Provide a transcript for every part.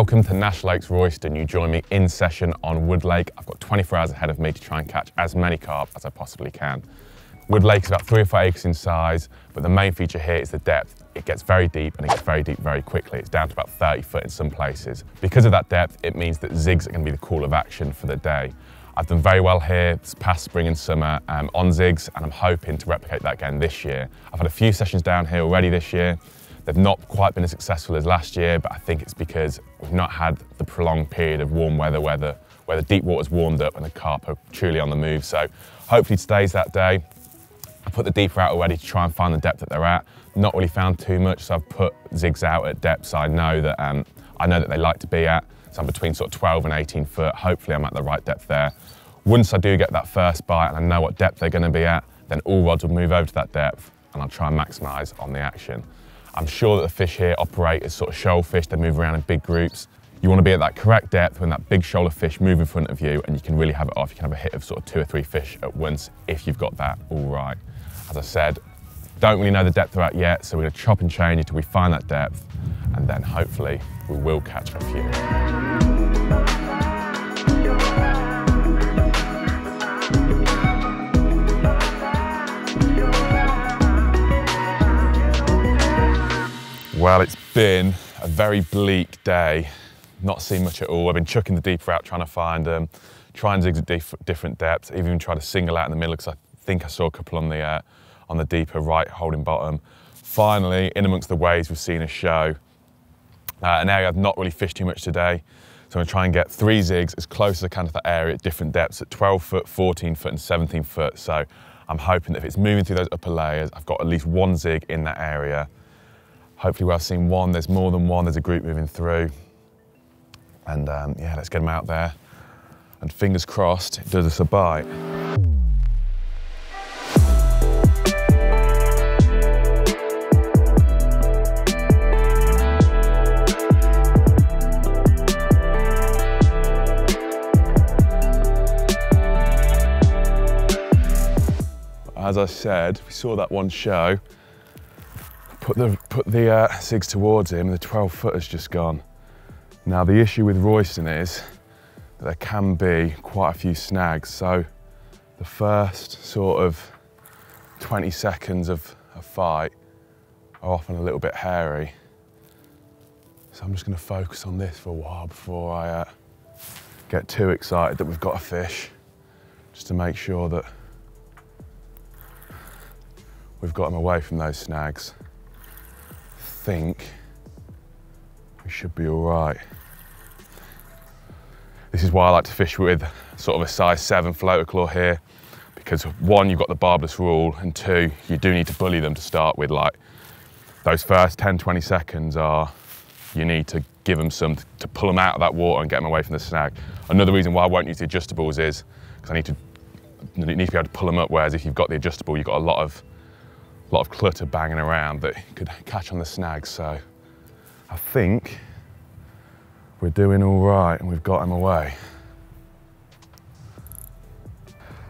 Welcome to Nash Lakes, Royston. You join me in session on Wood Lake. I've got 24 hours ahead of me to try and catch as many carp as I possibly can. Wood Lake is about 3 or 4 acres in size, but the main feature here is the depth. It gets very deep, and it gets very deep very quickly. It's down to about 30 foot in some places. Because of that depth, it means that zigs are going to be the call of action for the day. I've done very well here this past spring and summer on zigs, and I'm hoping to replicate that again this year. I've had a few sessions down here already this year. They've not quite been as successful as last year, but I think it's because we've not had the prolonged period of warm weather where the deep water's warmed up and the carp are truly on the move. So hopefully today's that day. I put the deeper out already to try and find the depth that they're at. Not really found too much, so I've put zigs out at depths I know that they like to be at. So I'm between sort of 12 and 18 foot. Hopefully I'm at the right depth there. Once I do get that first bite and I know what depth they're going to be at, then all rods will move over to that depth and I'll try and maximise on the action. I'm sure that the fish here operate as sort of shoal fish. They move around in big groups. You want to be at that correct depth when that big shoal of fish move in front of you and you can really have it off. You can have a hit of sort of 2 or 3 fish at once if you've got that all right. As I said, don't really know the depth they're at yet, so we're going to chop and change until we find that depth, and then hopefully we will catch a few. Well, it's been a very bleak day. Not seen much at all. I've been chucking the deeper out, trying to find them, trying zigs at different depths, even try to single out in the middle because I think I saw a couple on the deeper right holding bottom. Finally, in amongst the waves, we've seen a show. An area I've not really fished too much today. So I'm gonna try and get 3 zigs as close as I can to that area at different depths at 12 foot, 14 foot, and 17 foot. So I'm hoping that if it's moving through those upper layers, I've got at least 1 zig in that area. Hopefully we'll have seen 1, there's more than 1, there's a group moving through. And yeah, let's get them out there. And fingers crossed, it does us a bite. As I said, we saw that one show. Put the zigs towards him, and the 12 footer's just gone. Now the issue with Royston is that there can be quite a few snags, so the first sort of 20 seconds of a fight are often a little bit hairy. So I'm just gonna focus on this for a while before I get too excited that we've got a fish, just to make sure that we've got him away from those snags. I think we should be all right. This is why I like to fish with sort of a size 7 floater claw here, because 1, you've got the barbless rule, and 2, you do need to bully them to start with. Like those first 10, 20 seconds are, you need to give them some to pull them out of that water and get them away from the snag. Another reason why I won't use the adjustables is because I need to be able to pull them up, whereas if you've got the adjustable, you've got a lot of clutter banging around that could catch on the snag. So I think we're doing all right and we've got him away.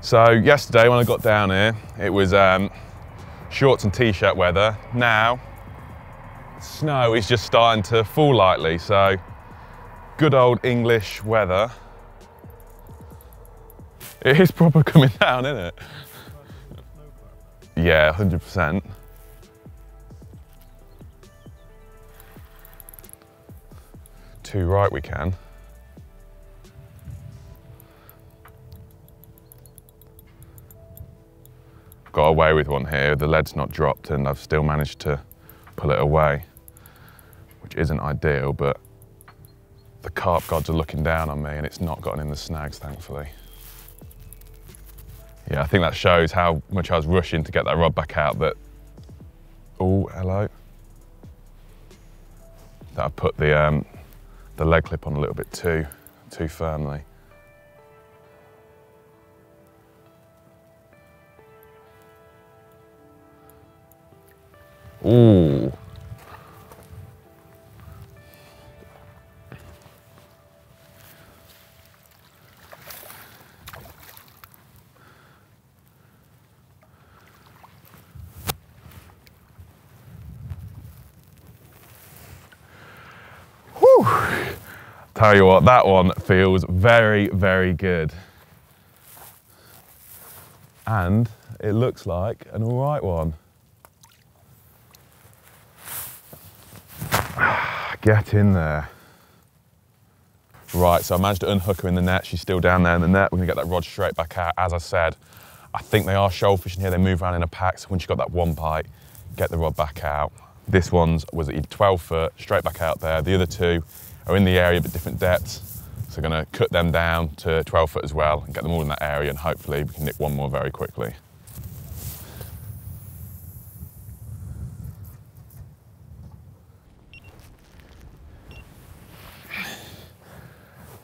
So yesterday when I got down here, it was shorts and t-shirt weather. Now, snow is just starting to fall lightly. So good old English weather. It is proper coming down, isn't it? Yeah, 100%. Two right we can. Got away with one here, the lead's not dropped and I've still managed to pull it away, which isn't ideal, but the carp gods are looking down on me and it's not gotten in the snags, thankfully. Yeah, I think that shows how much I was rushing to get that rod back out that, oh, hello. That I put the leg clip on a little bit too firmly. Ooh. Tell you what, that one feels very, very good. And it looks like an all right one. Get in there. Right, so I managed to unhook her in the net. She's still down there in the net. We're gonna get that rod straight back out. As I said, I think they are shoalfish in here. They move around in a pack. So once you've got that one bite, get the rod back out. This one's was at 12 foot, straight back out there. The other two are in the area, but different depths. So gonna cut them down to 12 foot as well and get them all in that area. And hopefully we can nick one more very quickly.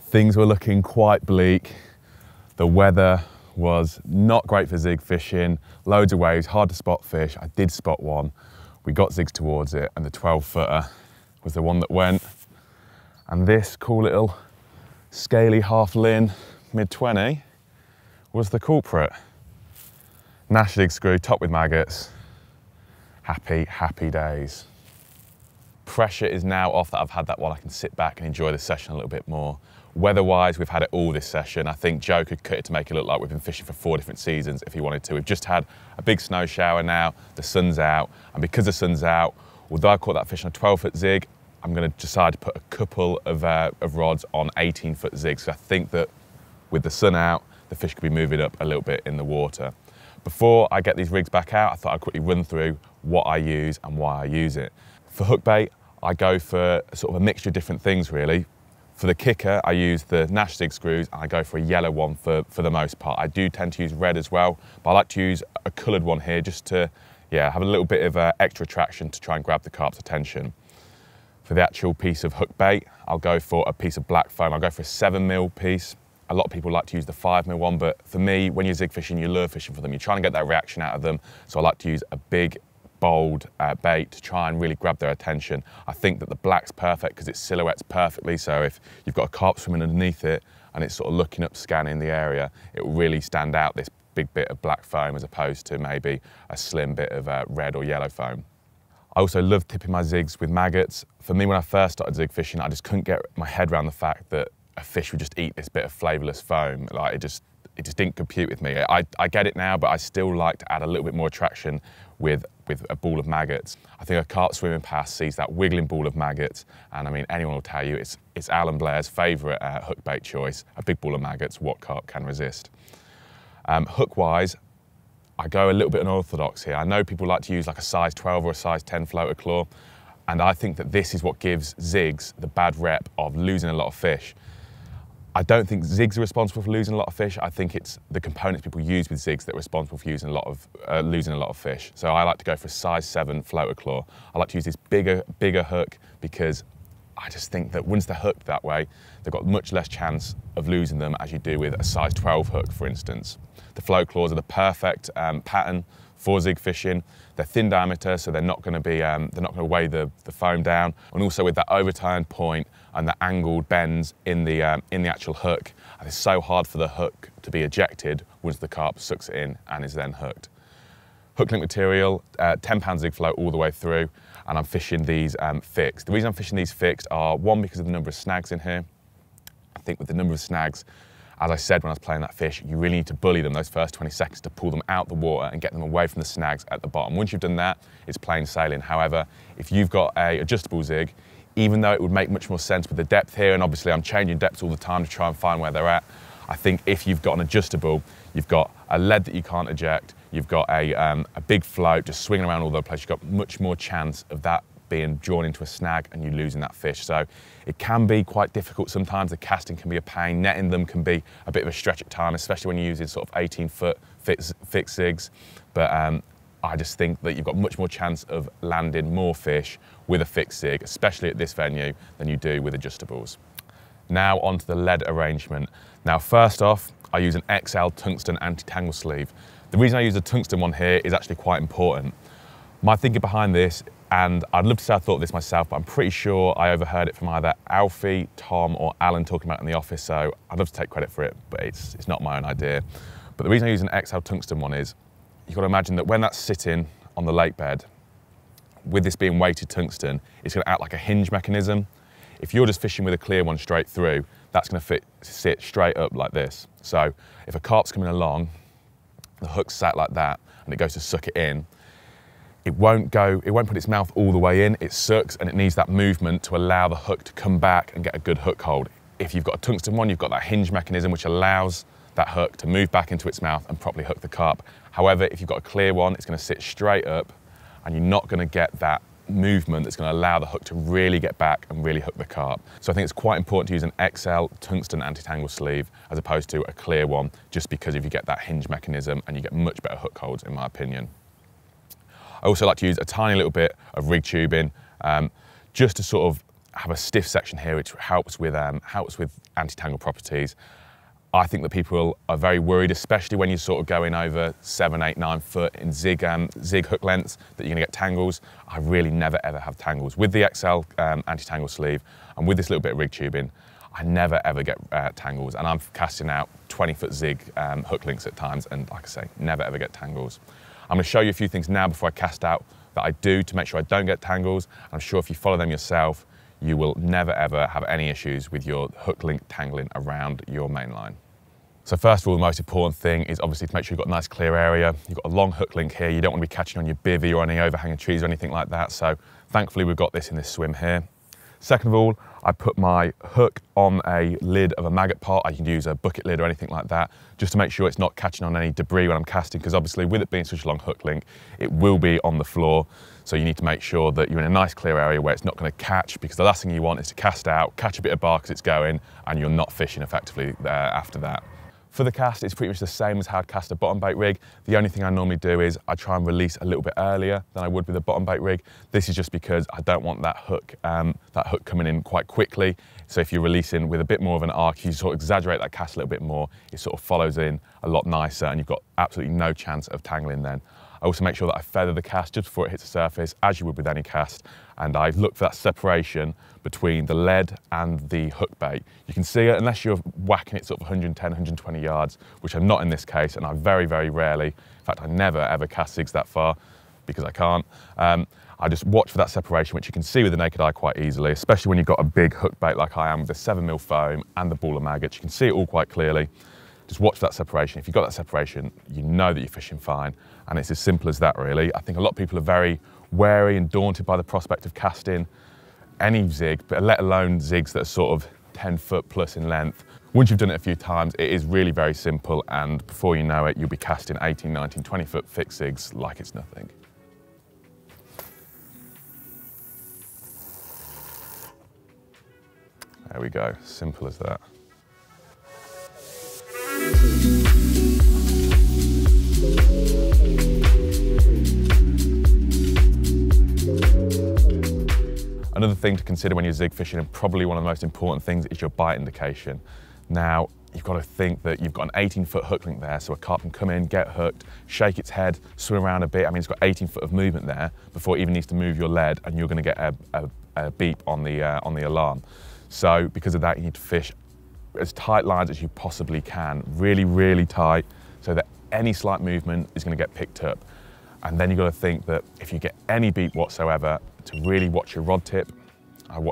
Things were looking quite bleak. The weather was not great for zig fishing. Loads of waves, hard to spot fish. I did spot one. We got zigs towards it, and the 12 footer was the one that went. And this cool little scaly half lin, mid-20, was the culprit. Nash zig screw, topped with maggots. Happy, happy days. Pressure is now off that I've had that one. I can sit back and enjoy the session a little bit more. Weather-wise, we've had it all this session. I think Joe could cut it to make it look like we've been fishing for 4 different seasons if he wanted to. We've just had a big snow shower now, the sun's out, and because the sun's out, although I caught that fish on a 12-foot zig, I'm gonna decide to put a couple of rods on 18-foot zigs. So I think that with the sun out, the fish could be moving up a little bit in the water. Before I get these rigs back out, I thought I'd quickly run through what I use and why I use it. For hook bait, I go for sort of a mixture of different things, really. For the kicker, I use the Nash zig screws, and I go for a yellow one for the most part. I do tend to use red as well, but I like to use a coloured one here just to, yeah, have a little bit of extra traction to try and grab the carp's attention. For the actual piece of hook bait, I'll go for a piece of black foam. I'll go for a 7mm piece. A lot of people like to use the 5mm one, but for me, when you're zig fishing, you're lure fishing for them. You're trying to get that reaction out of them, so I like to use a big, bold bait to try and really grab their attention. I think that the black's perfect because it silhouettes perfectly, so if you've got a carp swimming underneath it and it's sort of looking up, scanning the area, it will really stand out, this big bit of black foam, as opposed to maybe a slim bit of red or yellow foam. I also love tipping my zigs with maggots. For me, when I first started zig fishing, I just couldn't get my head around the fact that a fish would just eat this bit of flavourless foam. Like, it just didn't compute with me. I get it now, but I still like to add a little bit more attraction with a ball of maggots. I think a carp swimming past sees that wiggling ball of maggots, and I mean, anyone will tell you it's Alan Blair's favourite hook bait choice, a big ball of maggots. What carp can resist? Hook-wise, I go a little bit unorthodox here. I know people like to use like a size 12 or a size 10 floater claw, and I think that this is what gives zigs the bad rep of losing a lot of fish. I don't think zigs are responsible for losing a lot of fish. I think it's the components people use with zigs that are responsible for using losing a lot of fish. So I like to go for a size 7 floater claw. I like to use this bigger hook because I just think that once they're hooked that way, they've got much less chance of losing them as you do with a size 12 hook, for instance. The float claws are the perfect pattern for zig fishing. They're thin diameter, so they're not going to be they're not going to weigh the foam down. And also with that overturned point and the angled bends in the actual hook, and it's so hard for the hook to be ejected once the carp sucks it in and is then hooked. Hook link material, 10-pound zig float all the way through, and I'm fishing these fixed. The reason I'm fishing these fixed are, one, because of the number of snags in here. I think with the number of snags, as I said when I was playing that fish, you really need to bully them those first 20 seconds to pull them out the water and get them away from the snags at the bottom. Once you've done that, it's plain sailing. However, if you've got an adjustable zig, even though it would make much more sense with the depth here, and obviously I'm changing depths all the time to try and find where they're at, I think if you've got an adjustable, you've got a lead that you can't eject, you've got a big float just swinging around all over the place, you've got much more chance of that being drawn into a snag and you losing that fish. So it can be quite difficult sometimes. The casting can be a pain, netting them can be a bit of a stretch at time, especially when you're using sort of 18-foot fixed zigs. But I just think that you've got much more chance of landing more fish with a fixed zig, especially at this venue, than you do with adjustables. Now onto the lead arrangement. Now first off, I use an XL tungsten anti-tangle sleeve. The reason I use a tungsten one here is actually quite important. My thinking behind this, and I'd love to say I thought this myself, but I'm pretty sure I overheard it from either Alfie, Tom, or Alan talking about it in the office, so I'd love to take credit for it, but it's not my own idea. But the reason I use an XL tungsten one is, you've got to imagine that when that's sitting on the lake bed, with this being weighted tungsten, it's going to act like a hinge mechanism. If you're just fishing with a clear one straight through, that's going to sit straight up like this. So if a carp's coming along, the hook's sat like that, and it goes to suck it in, it won't put its mouth all the way in, it sucks, and it needs that movement to allow the hook to come back and get a good hook hold. If you've got a tungsten one, you've got that hinge mechanism which allows that hook to move back into its mouth and properly hook the carp. However, if you've got a clear one, it's going to sit straight up, and you're not going to get that movement that's going to allow the hook to really get back and really hook the carp. So I think it's quite important to use an XL tungsten anti-tangle sleeve as opposed to a clear one, just because if you get that hinge mechanism and you get much better hook holds, in my opinion. I also like to use a tiny little bit of rig tubing just to sort of have a stiff section here, which helps with anti-tangle properties. I think that people are very worried, especially when you're sort of going over 7, 8, 9 foot in zig hook lengths, that you're going to get tangles. I really never ever have tangles. With the XL anti-tangle sleeve and with this little bit of rig tubing, I never ever get tangles, and I'm casting out 20-foot zig hook links at times, and like I say, never ever get tangles. I'm going to show you a few things now before I cast out that I do to make sure I don't get tangles. I'm sure if you follow them yourself, you will never ever have any issues with your hook link tangling around your main line. So first of all, the most important thing is obviously to make sure you've got a nice clear area. You've got a long hook link here. You don't want to be catching on your bivvy or any overhanging trees or anything like that. So thankfully we've got this in this swim here. Second of all, I put my hook on a lid of a maggot pot. I can use a bucket lid or anything like that, just to make sure it's not catching on any debris when I'm casting, because obviously with it being such a long hook link, it will be on the floor. So you need to make sure that you're in a nice clear area where it's not going to catch, because the last thing you want is to cast out, catch a bit of bar because it's going, and you're not fishing effectively after that. For the cast, it's pretty much the same as how I'd cast a bottom bait rig. The only thing I normally do is I try and release a little bit earlier than I would with a bottom bait rig. This is just because I don't want that hook coming in quite quickly. So if you're releasing with a bit more of an arc, you sort of exaggerate that cast a little bit more. It sort of follows in a lot nicer, and you've got absolutely no chance of tangling then. I also make sure that I feather the cast just before it hits the surface, as you would with any cast, and I look for that separation between the lead and the hook bait. You can see it, unless you're whacking it sort of 110, 120 yards, which I'm not in this case, and I very, very rarely, in fact, I never ever cast zigs that far because I can't. I just watch for that separation, which you can see with the naked eye quite easily, especially when you've got a big hook bait like I am with the 7mm foam and the ball of maggots. You can see it all quite clearly. Just watch that separation. If you've got that separation, you know that you're fishing fine, and it's as simple as that really. I think a lot of people are very wary and daunted by the prospect of casting any zig, but let alone zigs that are sort of 10 foot plus in length. Once you've done it a few times, it is really very simple, and before you know it, you'll be casting 18, 19, 20 foot fixed zigs like it's nothing. There we go, simple as that. Another thing to consider when you're zig fishing, and probably one of the most important things, is your bite indication. Now, you've got to think that you've got an 18-foot hook link there, so a carp can come in, get hooked, shake its head, swim around a bit. I mean, it's got 18 foot of movement there before it even needs to move your lead, and you're going to get a beep on the alarm. So because of that, you need to fish as tight lines as you possibly can, really, really tight, so that any slight movement is going to get picked up. And then you've got to think that if you get any beep whatsoever, to really watch your rod tip.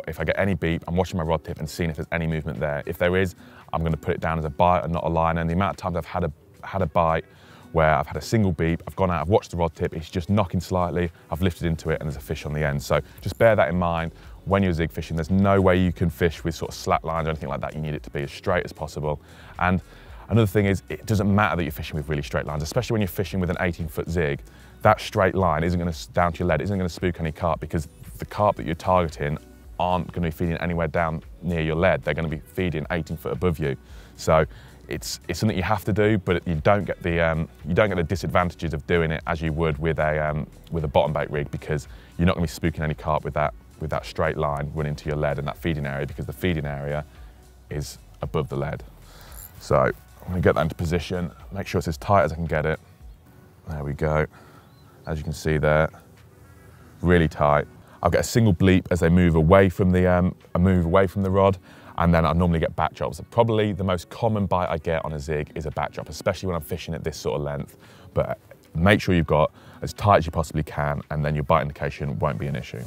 If I get any beep, I'm watching my rod tip and seeing if there's any movement there. If there is, I'm going to put it down as a bite and not a line. And the amount of times I've had a bite where I've had a single beep, I've gone out, I've watched the rod tip, it's just knocking slightly, I've lifted into it, and there's a fish on the end. So just bear that in mind when you're zig fishing. There's no way you can fish with sort of slack lines or anything like that. You need it to be as straight as possible. And another thing is, it doesn't matter that you're fishing with really straight lines, especially when you're fishing with an 18-foot zig. That straight line isn't going to, down to your lead, isn't going to spook any carp, because the carp that you're targeting aren't going to be feeding anywhere down near your lead. They're going to be feeding 18 foot above you. So it's something you have to do, but you don't get the disadvantages of doing it as you would with a bottom bait rig, because you're not going to be spooking any carp with that straight line running to your lead and that feeding area, because the feeding area is above the lead. So I'm going to get that into position, make sure it's as tight as I can get it. There we go. As you can see there, really tight. I'll get a single bleep as they move away from the rod, and then I'll normally get back drops. Probably the most common bite I get on a zig is a back drop, especially when I'm fishing at this sort of length. But make sure you've got as tight as you possibly can, and then your bite indication won't be an issue.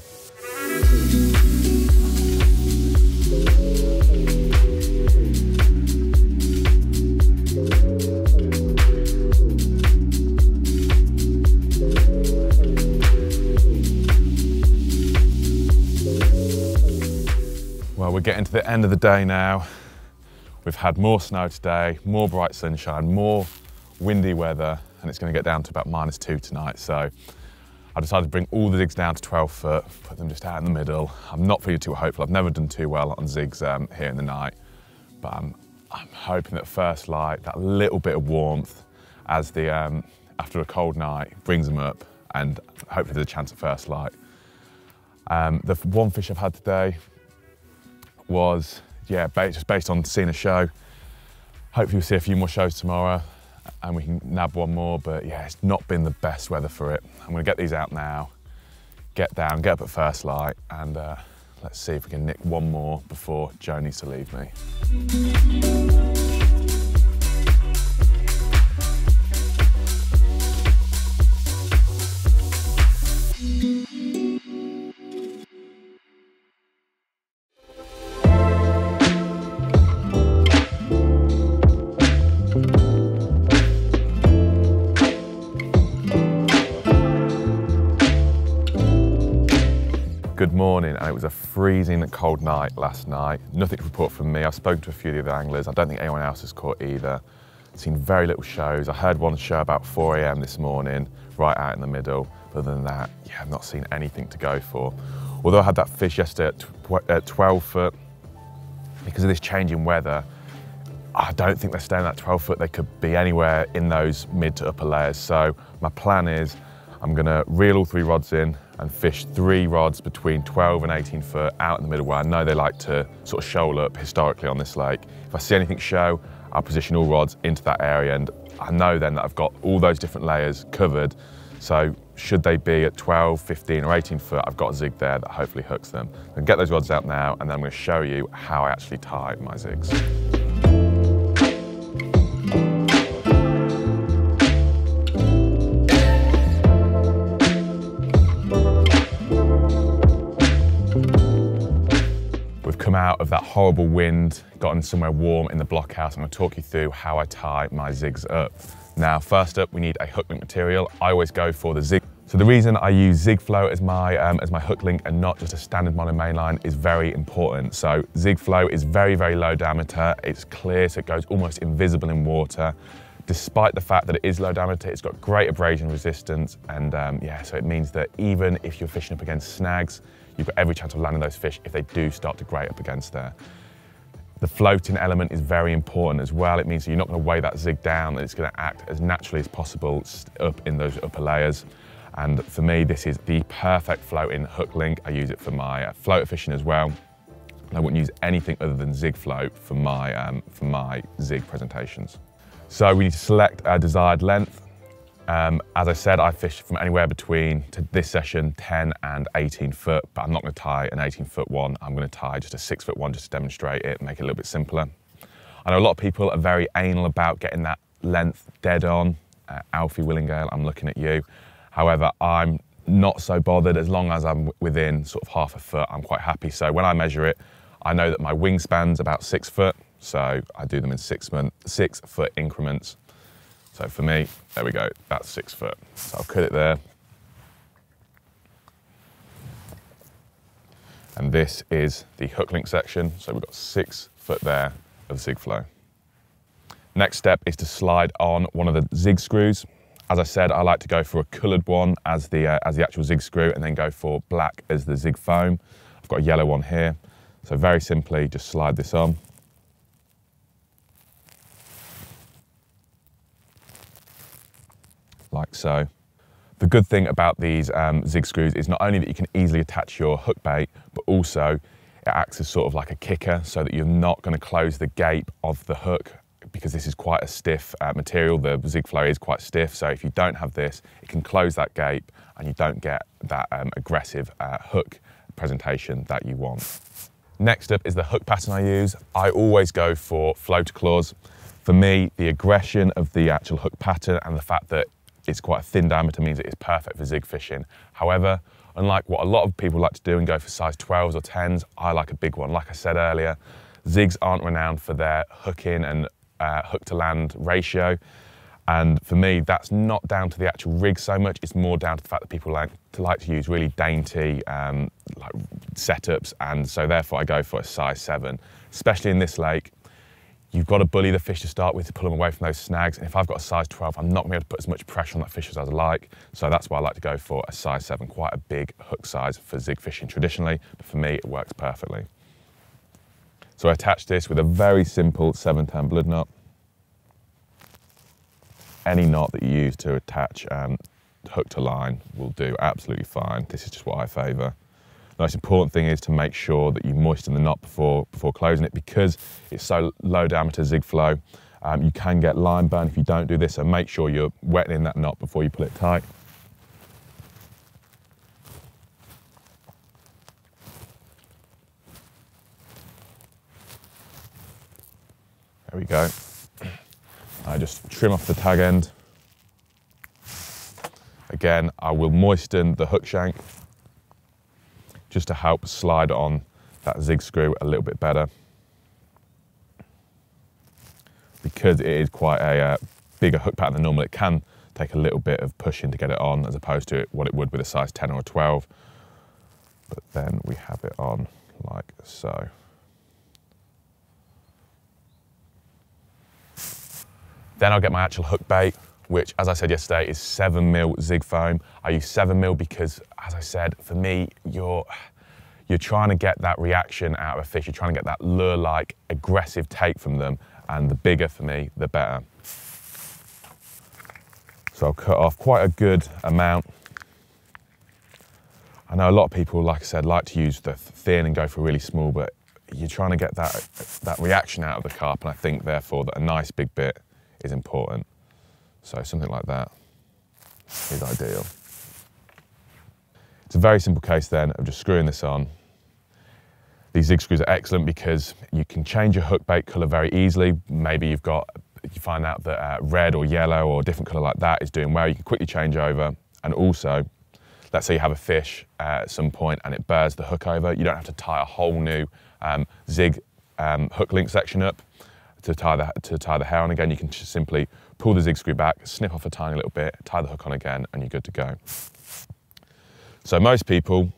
the end of the day now. We've had more snow today, more bright sunshine, more windy weather, and it's going to get down to about -2 tonight. So I decided to bring all the zigs down to 12 foot, put them just out in the middle. I'm not feeling too hopeful. I've never done too well on zigs here in the night, but I'm hoping that first light, that little bit of warmth as the after a cold night brings them up, and hopefully there's a chance of first light. The one fish I've had today was, yeah, just based on seeing a show. Hopefully we'll see a few more shows tomorrow and we can nab one more, but yeah, it's not been the best weather for it. I'm gonna get these out now, get down, get up at first light, and let's see if we can nick one more before Joe needs to leave me. Good morning, and it was a freezing cold night last night. Nothing to report from me. I've spoken to a few of the other anglers. I don't think anyone else has caught either. I've seen very little shows. I heard one show about 4 AM this morning, right out in the middle. Other than that, yeah, I've not seen anything to go for. Although I had that fish yesterday at 12 foot, because of this change in weather, I don't think they're staying at 12 foot. They could be anywhere in those mid to upper layers. So my plan is I'm gonna reel all three rods in and fish three rods between 12 and 18 foot out in the middle, where I know they like to sort of shoal up historically on this lake. If I see anything show, I'll position all rods into that area, and I know then that I've got all those different layers covered. So should they be at 12, 15 or 18 foot, I've got a zig there that hopefully hooks them. I'm gonna get those rods out now, and then I'm gonna show you how I actually tie my zigs. Out of that horrible wind, gotten somewhere warm in the blockhouse. I'm going to talk you through how I tie my zigs up. Now, first up, we need a hook link material. I always go for the zig. So the reason I use Zig Flow as my hook link and not just a standard mono mainline is very important. So Zig Flow is very, very low diameter. It's clear, so it goes almost invisible in water. Despite the fact that it is low diameter, it's got great abrasion resistance, and yeah, so it means that even if you're fishing up against snags, you've got every chance of landing those fish if they do start to grate up against there. The floating element is very important as well. It means that you're not going to weigh that zig down, that it's going to act as naturally as possible up in those upper layers. And for me, this is the perfect floating hook link. I use it for my floater fishing as well. I wouldn't use anything other than Zig Flow for my zig presentations. So we need to select our desired length. As I said, I fish from anywhere between, to this session, 10 and 18 foot, but I'm not going to tie an 18 foot one. I'm going to tie just a 6 foot one just to demonstrate it, make it a little bit simpler. I know a lot of people are very anal about getting that length dead on. Alfie Willingale, I'm looking at you. However, I'm not so bothered. As long as I'm within sort of half a foot, I'm quite happy. So when I measure it, I know that my wingspan's about 6 foot. So I do them in 6 foot increments. So for me, there we go, that's 6 foot. So I'll cut it there. And this is the hook link section. So we've got 6 foot there of Zig Flow. Next step is to slide on one of the zig screws. As I said, I like to go for a colored one as the actual zig screw, and then go for black as the zig foam. I've got a yellow one here. So very simply, just slide this on. Like so. The good thing about these zig screws is not only that you can easily attach your hook bait, but also it acts as sort of like a kicker, so that you're not going to close the gape of the hook, because this is quite a stiff material. The Zig Flow is quite stiff, so if you don't have this, it can close that gape and you don't get that aggressive hook presentation that you want. Next up is the hook pattern I use. I always go for floater claws. For me, the aggression of the actual hook pattern and the fact that it's quite a thin diameter means it is perfect for zig fishing. However, unlike what a lot of people like to do and go for size 12s or 10s, I like a big one. Like I said earlier, zigs aren't renowned for their hook in and hook to land ratio. And for me, that's not down to the actual rig so much. It's more down to the fact that people like to use really dainty, like setups, and so therefore I go for a size 7. Especially in this lake, you've got to bully the fish to start with to pull them away from those snags, and if I've got a size 12, I'm not going to be able to put as much pressure on that fish as I'd like, so that's why I like to go for a size 7, quite a big hook size for zig fishing traditionally, but for me it works perfectly. So I attach this with a very simple 7-10 blood knot. Any knot that you use to attach hook to line will do absolutely fine. This is just what I favour. The most important thing is to make sure that you moisten the knot before closing it, because it's so low diameter zig flow. You can get line burn if you don't do this, so make sure you're wetting in that knot before you pull it tight. There we go. I just trim off the tag end. Again, I will moisten the hook shank just to help slide on that zig screw a little bit better, because it is quite a bigger hook pattern than normal. It can take a little bit of pushing to get it on as opposed to what it would with a size 10 or a 12. But then we have it on like so. Then I'll get my actual hook bait, which, as I said yesterday, is 7mm zig foam. I use 7mm because, as I said, for me, you're trying to get that reaction out of a fish. You're trying to get that lure-like, aggressive take from them, and the bigger, for me, the better. So I'll cut off quite a good amount. I know a lot of people, like I said, like to use the thin and go for really small, but you're trying to get that reaction out of the carp, and I think, therefore, that a nice big bit is important. So something like that is ideal. It's a very simple case then of just screwing this on. These zig screws are excellent because you can change your hook bait colour very easily. Maybe you find out that red or yellow or a different colour like that is doing well. You can quickly change over, and also, let's say you have a fish at some point and it burrs the hook over. You don't have to tie a whole new zig hook link section up to tie the hair on again. You can just simply pull the zig screw back, snip off a tiny little bit, tie the hook on again, and you're good to go. So most people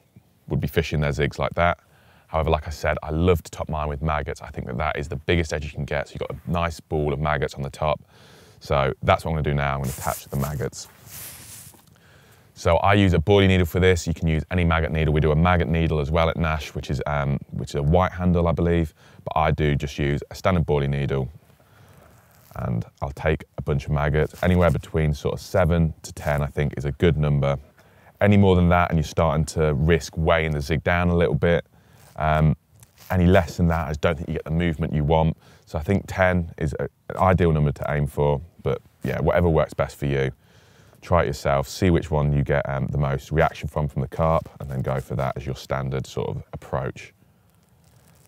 would be fishing their zigs like that. However, like I said, I love to top mine with maggots. I think that is the biggest edge you can get. So you've got a nice ball of maggots on the top. So that's what I'm gonna do now. I'm gonna attach the maggots. So I use a boilie needle for this. You can use any maggot needle. We do a maggot needle as well at Nash, which is a white handle, I believe. But I do just use a standard boilie needle, and I'll take a bunch of maggots. Anywhere between sort of 7 to 10, I think, is a good number. Any more than that, and you're starting to risk weighing the zig down a little bit. Any less than that, I don't think you get the movement you want. So I think 10 is an ideal number to aim for. But yeah, whatever works best for you. Try it yourself, see which one you get the most reaction from the carp, and then go for that as your standard sort of approach.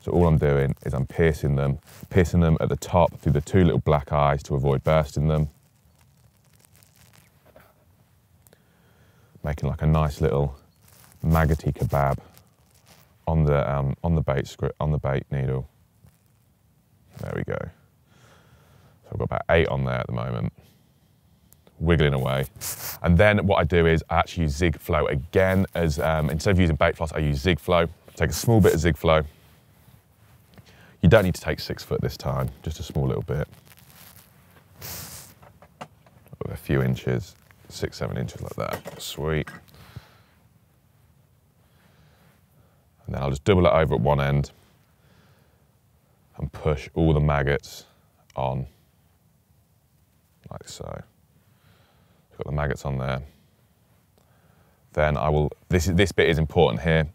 So all I'm doing is I'm piercing them at the top through the two little black eyes to avoid bursting them. Making like a nice little maggoty kebab on the bait needle. There we go. So I've got about 8 on there at the moment, wiggling away. And then what I do is I actually use Zig Flow again as, instead of using bait floss, I use Zig Flow. Take a small bit of Zig Flow. You don't need to take 6 foot this time, just a small little bit. A few inches, 6-7 inches like that, sweet. And then I'll just double it over at one end and push all the maggots on, like so. Got the maggots on there. Then I will, this bit is important here.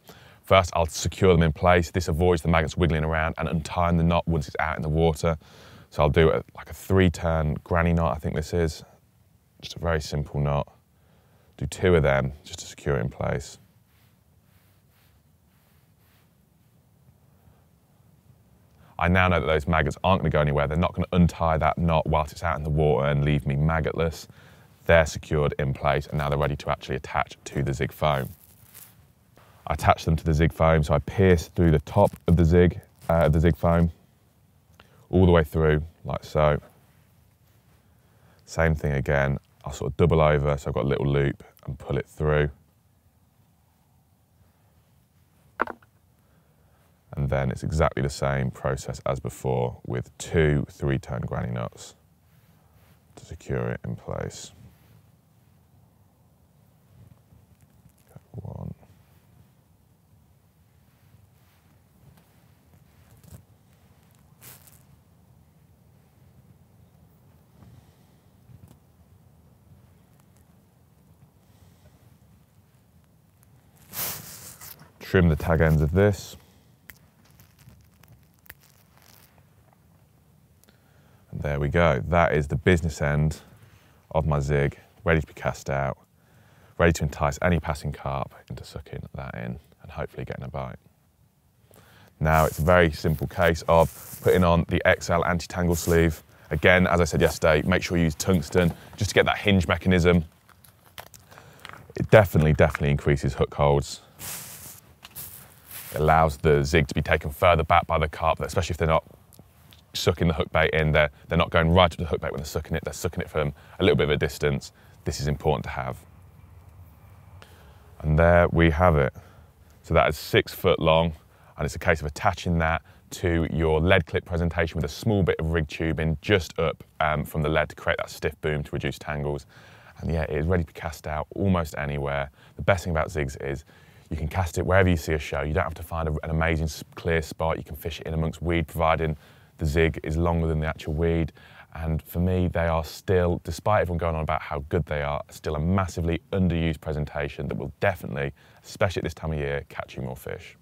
First, I'll secure them in place. This avoids the maggots wiggling around and untying the knot once it's out in the water. So I'll do like a 3-turn granny knot, I think this is. Just a very simple knot. Do 2 of them just to secure it in place. I now know that those maggots aren't gonna go anywhere. They're not gonna untie that knot whilst it's out in the water and leave me maggotless. They're secured in place, and now they're ready to actually attach to the zig foam. I attach them to the zig foam, so I pierce through the top of the zig foam, all the way through, like so. Same thing again, I'll sort of double over, so I've got a little loop, and pull it through. And then it's exactly the same process as before with 2 3-tone granny nuts to secure it in place. One. Trim the tag ends of this. And there we go. That is the business end of my zig, ready to be cast out, ready to entice any passing carp into sucking that in and hopefully getting a bite. Now it's a very simple case of putting on the XL anti-tangle sleeve. Again, as I said yesterday, make sure you use tungsten just to get that hinge mechanism. It definitely increases hook holds. It allows the zig to be taken further back by the carp, especially if they're not sucking the hook bait in. They're not going right up to the hook bait when they're sucking it from a little bit of a distance. This is important to have. And there we have it. So that is 6 foot long, and it's a case of attaching that to your lead clip presentation with a small bit of rig tubing just up from the lead to create that stiff boom to reduce tangles. And yeah, it is ready to be cast out almost anywhere. The best thing about zigs is you can cast it wherever you see a show. You don't have to find an amazing clear spot. You can fish it in amongst weed, providing the zig is longer than the actual weed. And for me, they are still, despite everyone going on about how good they are, still a massively underused presentation that will definitely, especially at this time of year, catch you more fish.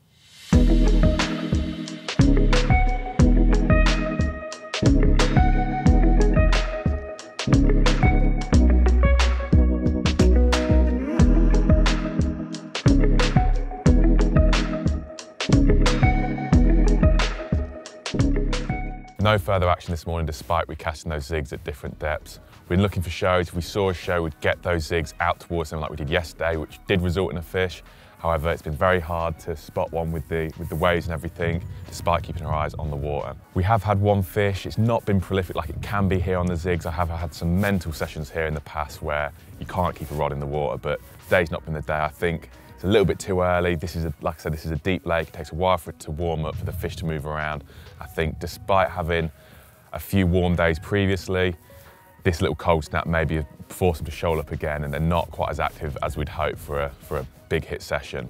No further action this morning, despite we casting those zigs at different depths. We've been looking for shows. If we saw a show, we'd get those zigs out towards them like we did yesterday, which did result in a fish. However, it's been very hard to spot one with the waves and everything, despite keeping our eyes on the water. We have had one fish. It's not been prolific like it can be here on the zigs. I have had some mental sessions here in the past where you can't keep a rod in the water, but today's not been the day, I think. It's a little bit too early. This is, like I said, this is a deep lake. It takes a while for it to warm up, for the fish to move around. I think despite having a few warm days previously, this little cold snap maybe forced them to shoal up again, and they're not quite as active as we'd hope for a big hit session.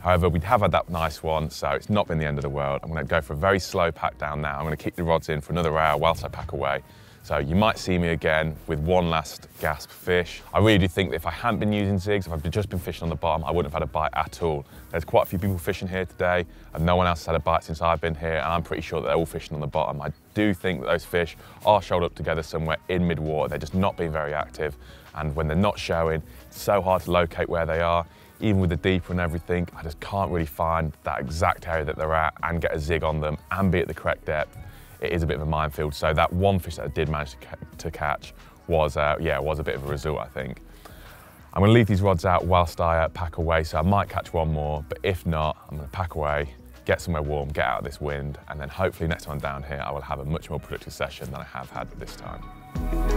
However, we have had that nice one, so it's not been the end of the world. I'm gonna go for a very slow pack down now. I'm gonna keep the rods in for another hour whilst I pack away. So you might see me again with one last gasp fish. I really do think that if I hadn't been using zigs, if I'd just been fishing on the bottom, I wouldn't have had a bite at all. There's quite a few people fishing here today, and no one else has had a bite since I've been here, and I'm pretty sure that they're all fishing on the bottom. I do think that those fish are shoaled up together somewhere in mid-water. They're just not being very active, and when they're not showing, it's so hard to locate where they are. Even with the deeper and everything, I just can't really find that exact area that they're at and get a zig on them and be at the correct depth. It is a bit of a minefield. So that one fish that I did manage to catch was, yeah, was a bit of a result, I think. I'm gonna leave these rods out whilst I pack away, so I might catch one more, but if not, I'm gonna pack away, get somewhere warm, get out of this wind, and then hopefully next time I'm down here, I will have a much more productive session than I have had this time.